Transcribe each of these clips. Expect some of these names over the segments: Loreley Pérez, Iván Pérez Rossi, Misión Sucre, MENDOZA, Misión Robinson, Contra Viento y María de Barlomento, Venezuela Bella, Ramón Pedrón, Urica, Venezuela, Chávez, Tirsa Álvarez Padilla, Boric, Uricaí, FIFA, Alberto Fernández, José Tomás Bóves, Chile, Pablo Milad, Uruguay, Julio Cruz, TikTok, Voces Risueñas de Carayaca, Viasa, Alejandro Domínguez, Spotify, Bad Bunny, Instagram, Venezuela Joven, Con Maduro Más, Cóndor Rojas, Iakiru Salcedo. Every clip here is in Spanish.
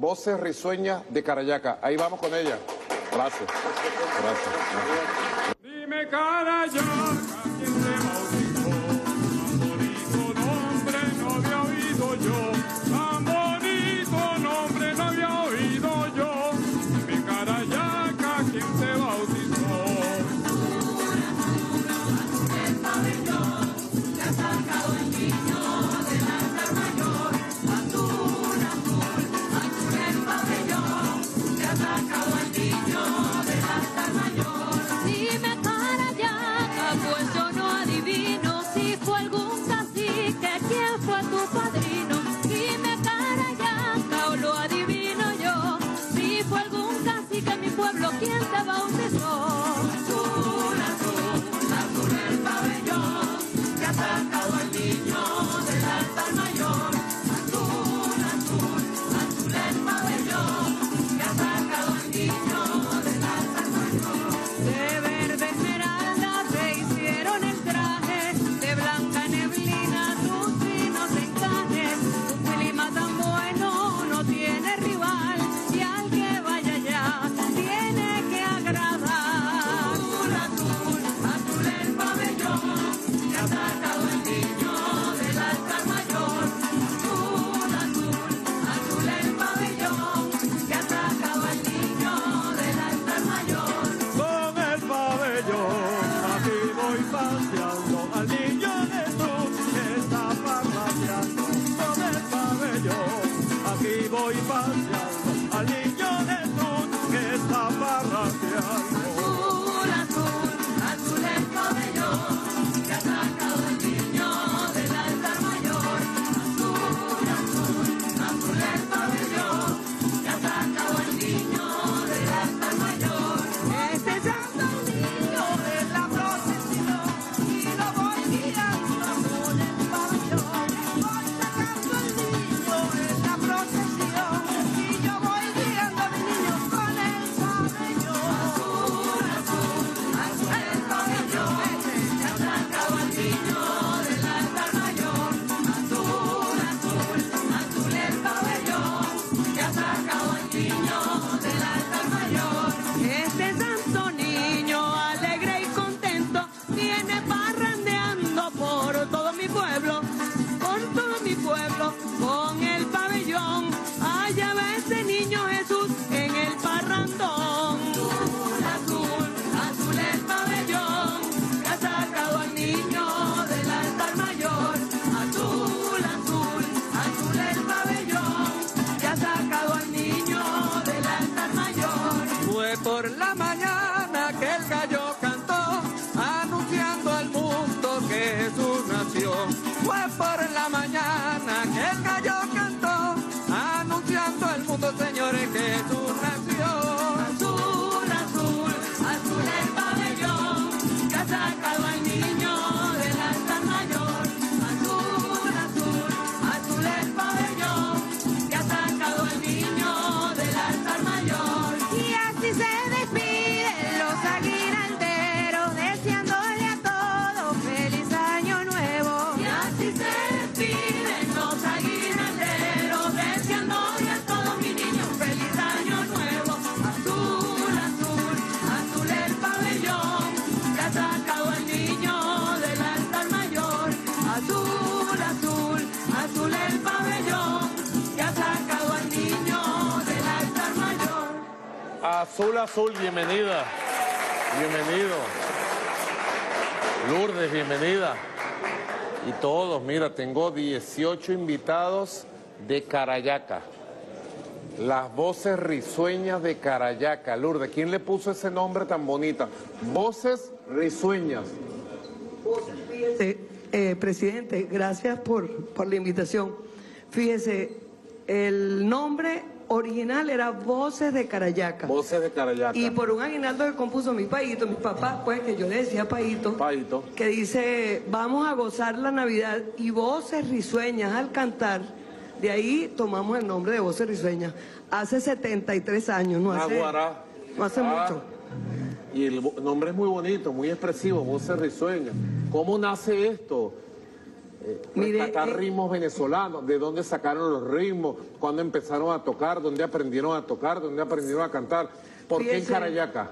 Voces Risueñas de Carayaca. Ahí vamos con ella. Gracias. Gracias. Dime Carayaca, ¿quién te bautizó? Tan bonito nombre no había oído yo. Tan bonito nombre no había oído yo. Dime Carayaca, ¿quién te bautizó? Azul, azul, bienvenida. Bienvenido. Lourdes, bienvenida. Y todos, mira, tengo 18 invitados de Carayaca. Las voces risueñas de Carayaca. Lourdes, ¿quién le puso ese nombre tan bonito? Voces risueñas. Fíjese, presidente, gracias por la invitación. Fíjese, el nombre original era Voces de Carayaca. Voces de Carayaca. Y por un aguinaldo que compuso mi paíto, mis papás, pues, que yo le decía paíto. Paíto. Que dice, vamos a gozar la Navidad y voces risueñas al cantar. De ahí tomamos el nombre de Voces Risueñas. Hace 73 años, no hace mucho. Y el nombre es muy bonito, muy expresivo, Voces Risueñas. ¿Cómo nace esto? Rescatar ritmos venezolanos, de dónde sacaron los ritmos, cuándo empezaron a tocar, dónde aprendieron a tocar, dónde aprendieron a cantar. ¿Por qué en Carayaca?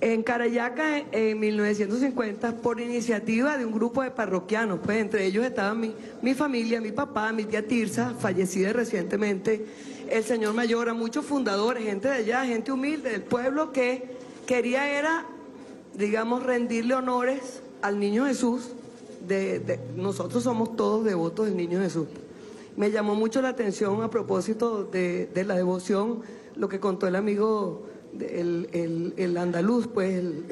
En Carayaca, en 1950, por iniciativa de un grupo de parroquianos, pues entre ellos estaban mi familia, mi papá, mi tía Tirsa, fallecida recientemente, el señor Mayora, muchos fundadores, gente de allá, gente humilde del pueblo que quería era, digamos, rendirle honores al Niño Jesús. Nosotros somos todos devotos del Niño Jesús. Me llamó mucho la atención a propósito de la devoción, lo que contó el amigo... El andaluz, pues, el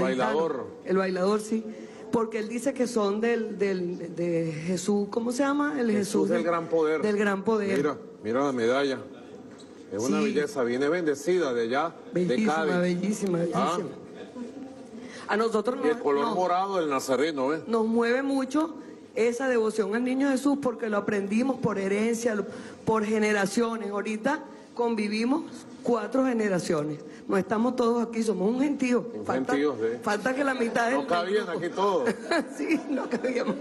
bailador. El bailador, sí. Porque él dice que son de Jesús, ¿cómo se llama? El Jesús del gran poder. Del gran poder. Mira la medalla. Es una belleza, viene bendecida de allá, bellísima, de Cádiz. Bellísima, bellísima. A nosotros nos... Y el color morado del nazareno, ¿ves? Nos mueve mucho esa devoción al Niño Jesús porque lo aprendimos por herencia, por generaciones. Ahorita convivimos 4 generaciones. No estamos todos aquí, somos un gentío. Falta que la mitad de... No cabían aquí todos. Sí, no cabíamos.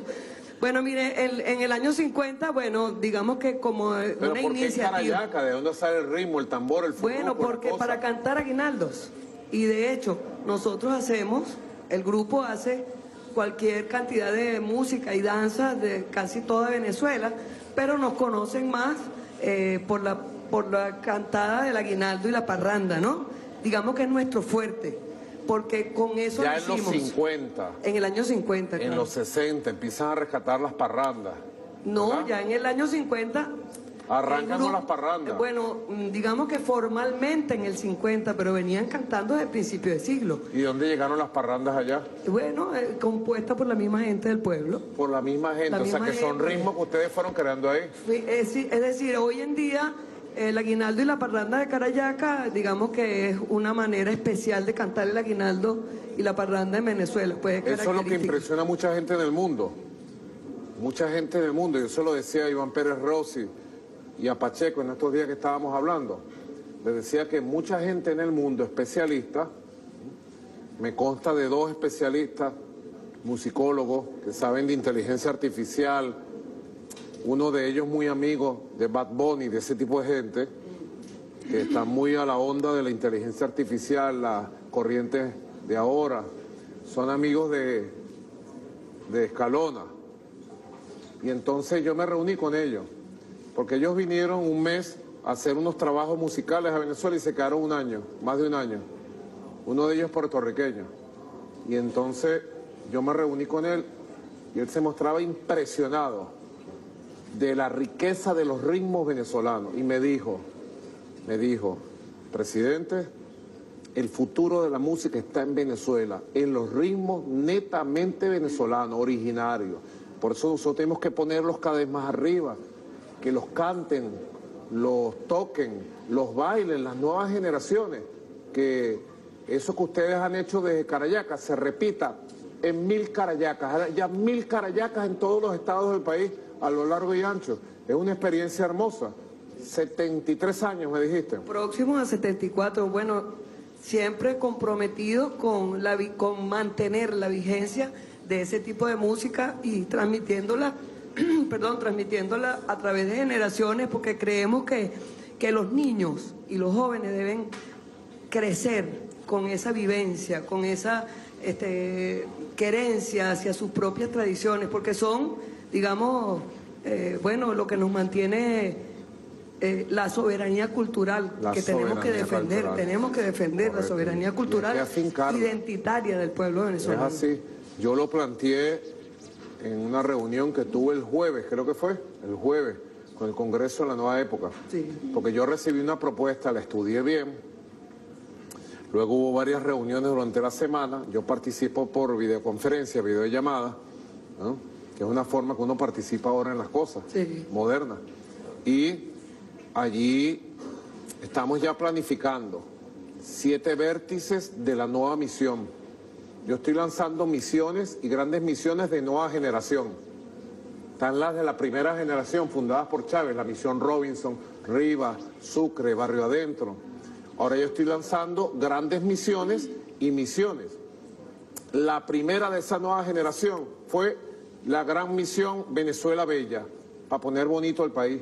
Bueno, mire, en el año 50, bueno, digamos que como una iniciativa... ¿Pero por qué Carayaca? ¿De dónde sale el ritmo, el tambor, el fútbol? Bueno, porque para cantar aguinaldos. Y de hecho, nosotros hacemos, el grupo hace cualquier cantidad de música y danza de casi toda Venezuela, pero nos conocen más por la cantada del aguinaldo y la parranda, ¿no? Digamos que es nuestro fuerte, porque con eso ya lo hicimos. Ya en los 50. En el año 50, claro. En los 60 empiezan a rescatar las parrandas. No, ¿verdad? Ya en el año 50... Arrancan con las parrandas. Bueno, digamos que formalmente en el 50, pero venían cantando desde el principio del siglo. ¿Y dónde llegaron las parrandas allá? Bueno, compuestas por la misma gente del pueblo. Por la misma gente, o sea que son ritmos que ustedes fueron creando ahí. Es decir, hoy en día... El aguinaldo y la parranda de Carayaca, digamos que es una manera especial de cantar el aguinaldo y la parranda en Venezuela. Pues es eso lo que impresiona a mucha gente en el mundo. Mucha gente en el mundo, yo se lo decía a Iván Pérez Rossi y a Pacheco en estos días que estábamos hablando. Les decía que mucha gente en el mundo, especialista, me consta de 2 especialistas, musicólogos que saben de inteligencia artificial. Uno de ellos muy amigo de Bad Bunny, de ese tipo de gente, que está muy a la onda de la inteligencia artificial, las corrientes de ahora. Son amigos de Escalona. Y entonces yo me reuní con ellos, porque ellos vinieron un mes a hacer unos trabajos musicales a Venezuela y se quedaron un año, más de un año. Uno de ellos puertorriqueño. Y entonces yo me reuní con él y él se mostraba impresionado de la riqueza de los ritmos venezolanos. Y me dijo, presidente, el futuro de la música está en Venezuela, en los ritmos netamente venezolanos, originarios. Por eso nosotros tenemos que ponerlos cada vez más arriba, que los canten, los toquen, los bailen las nuevas generaciones, que eso que ustedes han hecho desde Carayaca se repita en 1000 Carayacas, ya 1000 Carayacas en todos los estados del país, a lo largo y ancho. Es una experiencia hermosa. 73 años, me dijiste. Próximos a 74. Bueno, siempre comprometido con mantener la vigencia de ese tipo de música y transmitiéndola, transmitiéndola a través de generaciones, porque creemos que los niños y los jóvenes deben crecer con esa vivencia, con esa querencia hacia sus propias tradiciones, porque son... digamos, bueno, lo que nos mantiene la soberanía cultural, que tenemos que defender, correcto. La soberanía cultural identitaria del pueblo venezolano. Es así, yo lo planteé en una reunión que tuve el jueves, creo que fue, el jueves, con el Congreso de la Nueva Época, porque yo recibí una propuesta, la estudié bien, luego hubo varias reuniones durante la semana, yo participo por videoconferencia, videollamada, ¿no? Es una forma que uno participa ahora en las cosas modernas. Y allí estamos ya planificando 7 vértices de la nueva misión. Yo estoy lanzando misiones y grandes misiones de nueva generación. Están las de la primera generación, fundadas por Chávez, la misión Robinson, Rivas, Sucre, Barrio Adentro. Ahora yo estoy lanzando grandes misiones y misiones. La primera de esa nueva generación fue la gran misión Venezuela Bella, para poner bonito el país.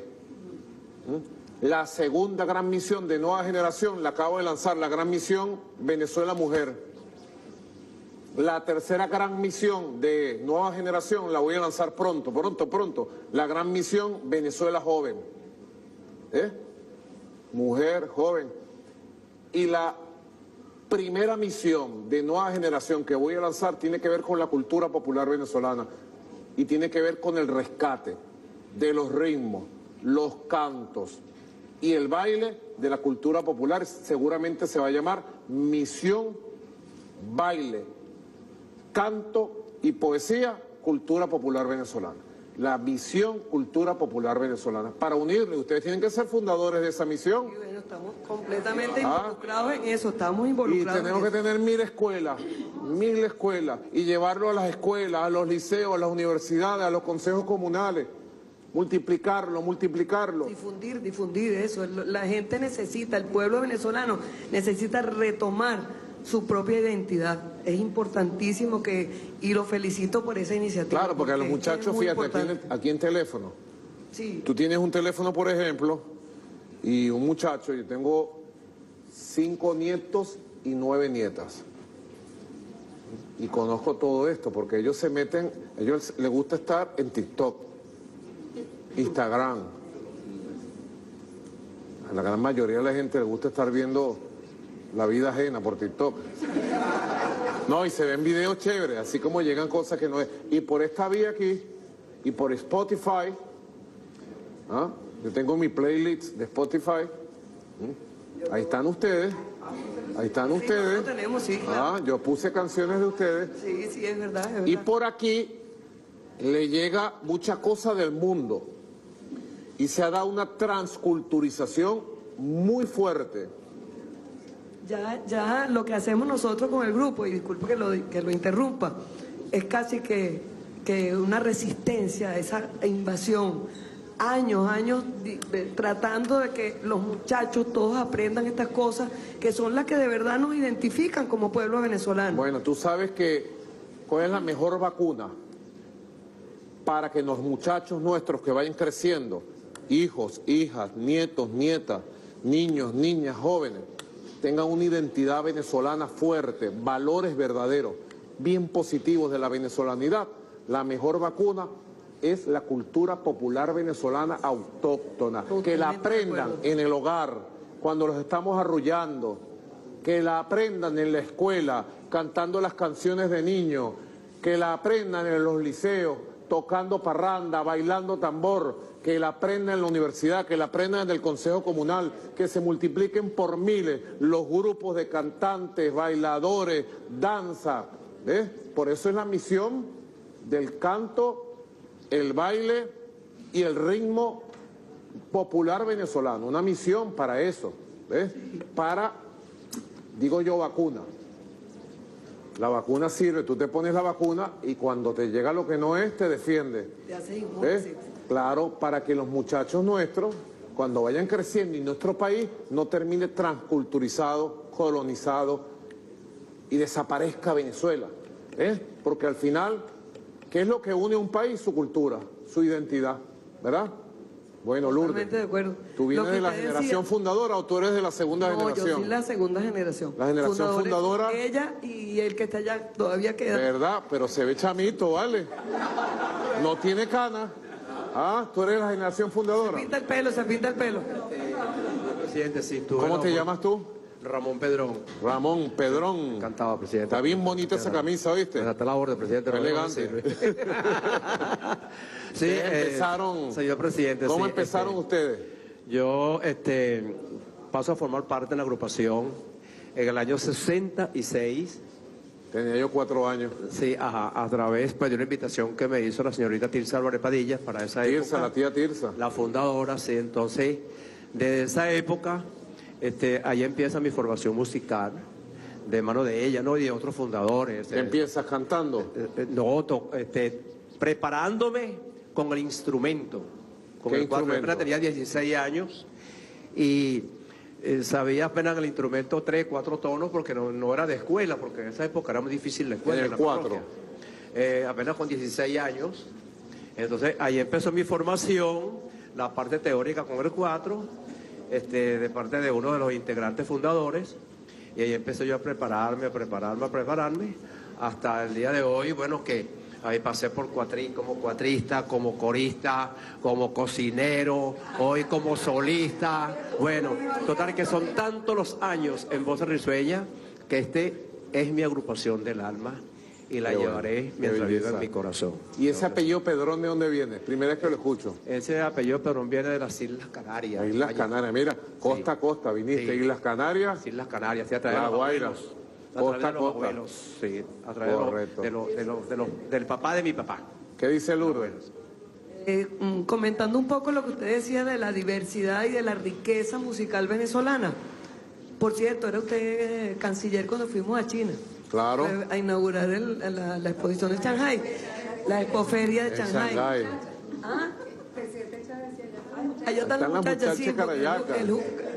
La segunda gran misión de nueva generación la acabo de lanzar, la gran misión Venezuela Mujer. La tercera gran misión de nueva generación la voy a lanzar pronto, la gran misión Venezuela Joven. Mujer, joven. Y la primera misión de nueva generación que voy a lanzar tiene que ver con la cultura popular venezolana y tiene que ver con el rescate de los ritmos, los cantos y el baile de la cultura popular. Seguramente se va a llamar Misión Baile, Canto y Poesía, Cultura Popular Venezolana. La Misión Cultura Popular Venezolana. Para unirle, ustedes tienen que ser fundadores de esa misión. Y bueno, estamos completamente involucrados en eso, estamos involucrados. Y tenemos que tener mil escuelas, y llevarlo a las escuelas, a los liceos, a las universidades, a los consejos comunales. Multiplicarlo. Difundir eso. La gente necesita, el pueblo venezolano necesita retomar su propia identidad. Es importantísimo y lo felicito por esa iniciativa. Claro, porque a los muchachos, fíjate, aquí en teléfono. Sí. Tú tienes un teléfono, por ejemplo, y un muchacho, yo tengo 5 nietos y 9 nietas. Y conozco todo esto, porque ellos se meten, a ellos les gusta estar en TikTok, Instagram. A la gran mayoría de la gente le gusta estar viendo la vida ajena por TikTok. No, y se ven videos chéveres, así como llegan cosas que no es. Y por esta vía aquí, y por Spotify, yo tengo mi playlist de Spotify. Ahí están ustedes. Ahí están ustedes. Yo puse canciones de ustedes. Sí, es verdad. Y por aquí le llega mucha cosa del mundo y se ha dado una transculturización muy fuerte. Ya lo que hacemos nosotros con el grupo, y disculpe que lo interrumpa, es casi que una resistencia a esa invasión. Años tratando de que los muchachos todos aprendan estas cosas que son las que de verdad nos identifican como pueblo venezolano. Bueno, tú sabes ¿cuál es la mejor vacuna para que los muchachos nuestros que vayan creciendo, hijos, hijas, nietos, nietas, niños, niñas, jóvenes, tengan una identidad venezolana fuerte, valores verdaderos, bien positivos de la venezolanidad? La mejor vacuna es la cultura popular venezolana autóctona. Que la aprendan en el hogar, cuando los estamos arrullando, que la aprendan en la escuela, cantando las canciones de niños, que la aprendan en los liceos, tocando parranda, bailando tambor, que la aprendan en la universidad, que la aprendan en el consejo comunal, que se multipliquen por miles los grupos de cantantes, bailadores, danza. Por eso es la misión del canto, el baile y el ritmo popular venezolano. Una misión para eso, para, digo yo, vacuna. La vacuna sirve, tú te pones la vacuna y cuando te llega lo que no es, te defiende. Te hace inmune. Claro, para que los muchachos nuestros, cuando vayan creciendo y nuestro país no termine transculturizado, colonizado y desaparezca Venezuela. Porque al final, ¿qué es lo que une a un país? Su cultura, su identidad, ¿verdad? Bueno, Lourdes, de acuerdo. ¿Tú vienes de la generación fundadora o tú eres de la segunda generación? No, yo soy la segunda generación. La generación fundadora. Ella y el que está allá todavía queda. ¿Verdad? Pero se ve chamito, ¿vale? No tiene cana. ¿Tú eres la generación fundadora? Se pinta el pelo. Presidente, sí, tú. ¿Cómo te llamas tú? Ramón Pedrón. Ramón Pedrón. Encantado, presidente. Está bien bonita esa camisa, ¿viste? Está la orden, presidente. Elegante. Sí, empezaron. Señor presidente. ¿Cómo empezaron ustedes? Yo paso a formar parte de la agrupación en el año 66. Tenía yo 4 años. Sí, a través de una invitación que me hizo la señorita Tirsa Álvarez Padilla para esa época. Tirsa, la tía Tirsa. La fundadora, sí. Entonces, desde esa época, ahí empieza mi formación musical, de mano de ella, ¿no? Y de otros fundadores. ¿Empiezas cantando? Preparándome con el instrumento. Con el cual yo tenía 16 años y sabía apenas el instrumento 3, 4 tonos porque no era de escuela, porque en esa época era muy difícil la escuela. En el 4. apenas con 16 años. Entonces ahí empezó mi formación, la parte teórica con el 4, de parte de uno de los integrantes fundadores. Y ahí empecé yo a prepararme, hasta el día de hoy, bueno, que ahí pasé por como cuatrista, como corista, como cocinero, hoy como solista. Bueno, total que son tantos los años en Voces Risueñas que es mi agrupación del alma. Y la llevaré mientras viva en mi corazón. ¿Y ese apellido Pedrón de dónde viene? Primera vez que lo escucho. Ese apellido Pedrón viene de las Islas Canarias. Islas Canarias, mira, costa a costa viniste. Islas Canarias. Islas Canarias, sí, a través de los abuelos. Costa a costa. Sí, a través del papá de mi papá. ¿Qué dice Lourdes? Comentando un poco lo que usted decía de la diversidad y de la riqueza musical venezolana. Por cierto, era usted canciller cuando fuimos a China. Claro. A inaugurar la exposición de Shanghai, la expoferia de Shanghai. Allá están las muchachas, sí,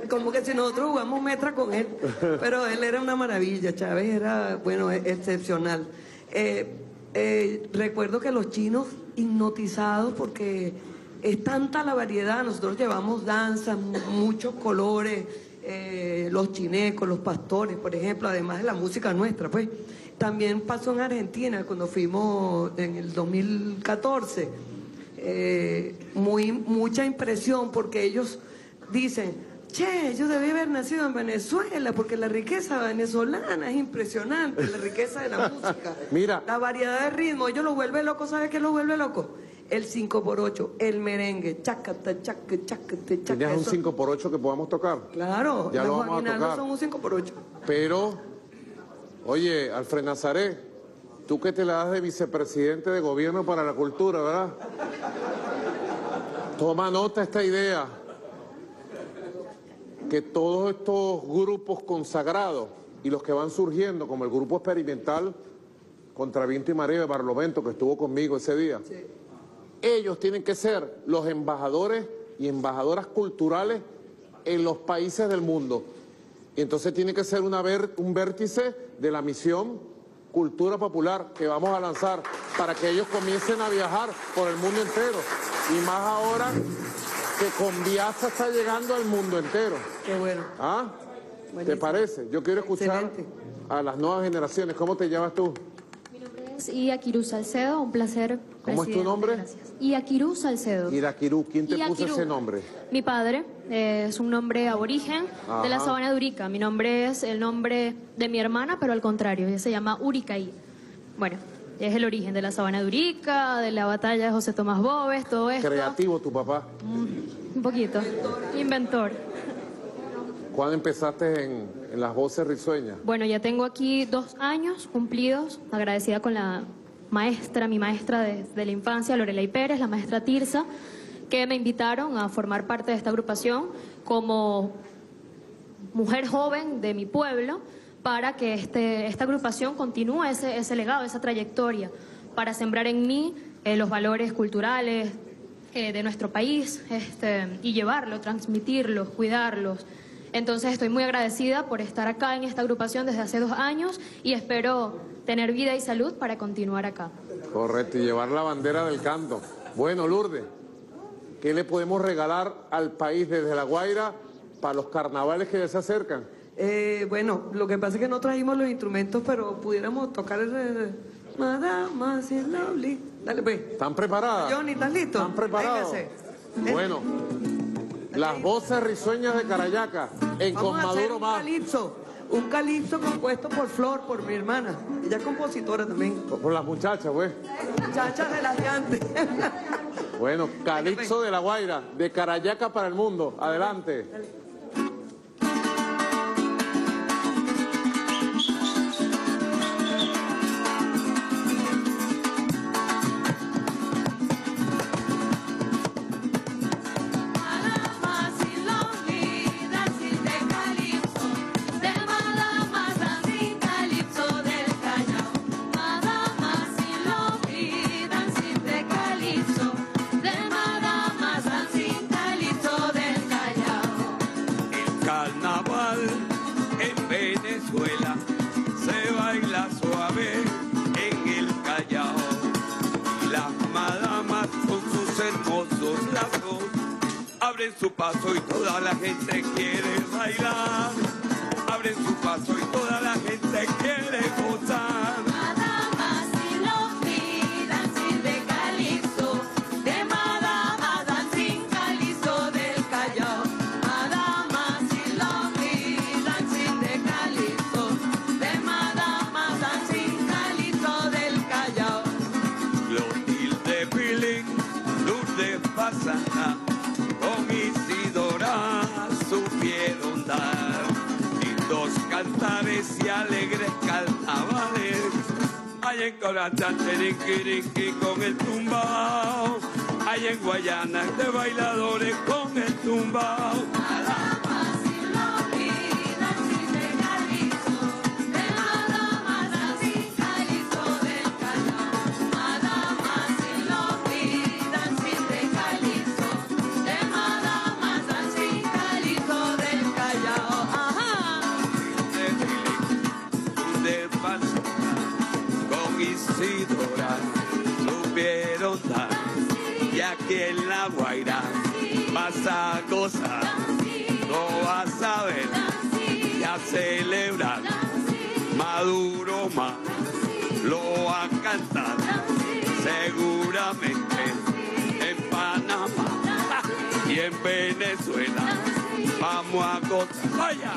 como que si nosotros jugamos metra con él, pero él era una maravilla. Chávez era, bueno, excepcional. Recuerdo que los chinos hipnotizados, porque es tanta la variedad, nosotros llevamos danzas, muchos colores. Los chinecos, los pastores, por ejemplo, además de la música nuestra, pues. También pasó en Argentina cuando fuimos en el 2014. Mucha impresión porque ellos dicen, che, yo debí haber nacido en Venezuela porque la riqueza venezolana es impresionante, la riqueza de la música. Mira. La variedad de ritmo, ellos lo vuelven loco, ¿sabes qué lo vuelve loco? El 5x8, el merengue, chacata, chacata, chacata. ¿Tenías un 5x8 que podamos tocar? Claro, ya los guaguinaldos son un 5x8. Pero, oye, Alfred Nazaret, tú que te la das de vicepresidente de gobierno para la cultura, ¿verdad? Toma nota esta idea, que todos estos grupos consagrados y los que van surgiendo, como el grupo experimental Contra Viento y María de Barlomento, que estuvo conmigo ese día... Sí. Ellos tienen que ser los embajadores y embajadoras culturales en los países del mundo. Y entonces tiene que ser un vértice de la misión Cultura Popular que vamos a lanzar para que ellos comiencen a viajar por el mundo entero. Y más ahora que con Viasa está llegando al mundo entero. Qué bueno. ¿Ah? Buenísimo. ¿Te parece? Yo quiero escuchar a las nuevas generaciones. ¿Cómo te llamas tú? Iakiru Salcedo, un placer. ¿Cómo presidente, es tu nombre? Gracias. Iakiru Salcedo. Iakiru, ¿quién te puso ese nombre? Mi padre, es un nombre aborigen de la sabana de Urica. Mi nombre es el nombre de mi hermana, pero al contrario, ella se llama Uricaí. Bueno, es el origen de la sabana de Urica, de la batalla de José Tomás Bóves, todo esto. Creativo tu papá. Un poquito, inventor. ¿Cuándo empezaste en las Voces Risueñas? Bueno, ya tengo aquí 2 años cumplidos, agradecida con la maestra, mi maestra de la infancia, Loreley Pérez, la maestra Tirsa, que me invitaron a formar parte de esta agrupación como mujer joven de mi pueblo para que esta agrupación continúe ese legado, esa trayectoria, para sembrar en mí los valores culturales de nuestro país y llevarlos, transmitirlos, cuidarlos. Entonces estoy muy agradecida por estar acá en esta agrupación desde hace 2 años y espero tener vida y salud para continuar acá. Correcto, y llevar la bandera del canto. Bueno, Lourdes, ¿qué le podemos regalar al país desde La Guaira para los carnavales que ya se acercan? Bueno, lo que pasa es que no trajimos los instrumentos, pero pudiéramos tocar el... Madama, she's lovely. Dale, pues. ¿Están preparadas? Johnny, ¿estás listo? ¿Están preparados? Bueno... Las Voces Risueñas de Carayaca, en Con Maduro Más. Un calipso compuesto por Flor, por mi hermana. Ella es compositora también. Por las muchachas, güey. Muchachas de las de antes. Bueno, calipso de La Guaira, de Carayaca para el mundo. Adelante. Dale. Venezuela se baila suave en el Callao. paso y toda la gente quiere bailar. Abren su paso y toda la gente quiere gozar. Madama, si lo pidan, sin de calipso, de madama, dan sin calipso del Callao. Madama, si lo pidan, sin de calipso, de madama, dan sin calipso del Callao. Clotilde de Pilín, Luz de Pasana, con Isidora supieron dar lindos cantares y alegres carnavales. Hay en Corachán, Chiriquiriqui con el tumbao. Hay en Guayana de bailadores con el tumbao. Isidora supieron dar, y aquí en La Guaira vas a gozar, no vas a ver y a celebrar. Maduro más lo va a cantar seguramente en Panamá y en Venezuela. Vamos a gozar, vaya.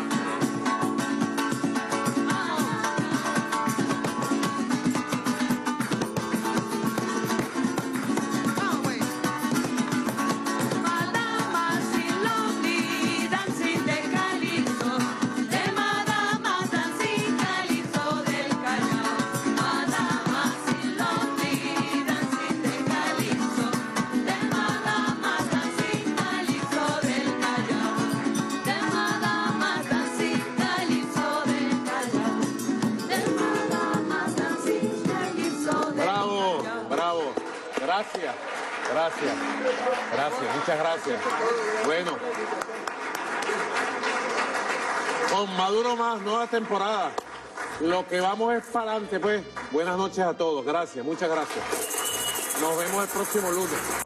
Gracias, gracias, gracias, muchas gracias. Bueno, con Maduro más, nueva temporada. Lo que vamos es para adelante, pues. Buenas noches a todos, gracias, muchas gracias. Nos vemos el próximo lunes.